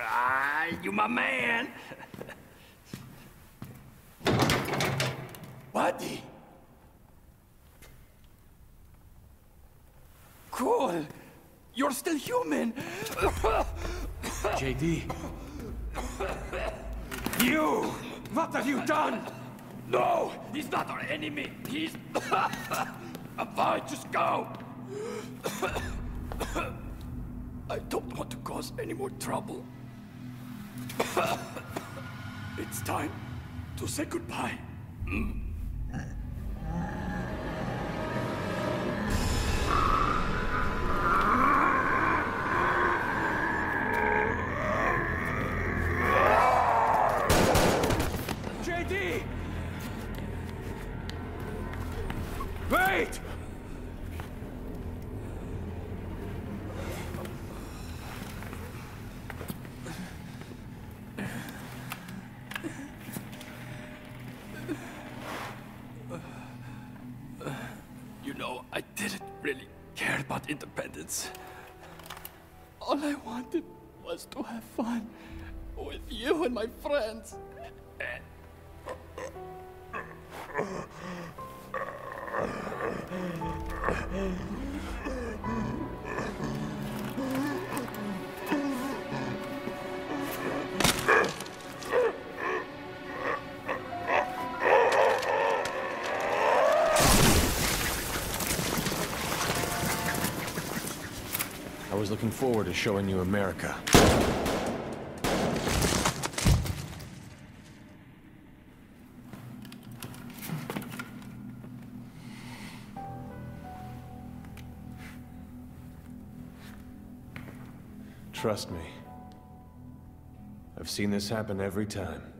Ah, you my man. Buddy. Cool. You're still human. JD. You! What have you done? No! He's not our enemy! He's... Fine, just go! I don't want to cause any more trouble. It's time to say goodbye. Wait! You know, I didn't really care about independence. All I wanted was to have fun with you and my friends. I was looking forward to showing you America. Trust me. I've seen this happen every time.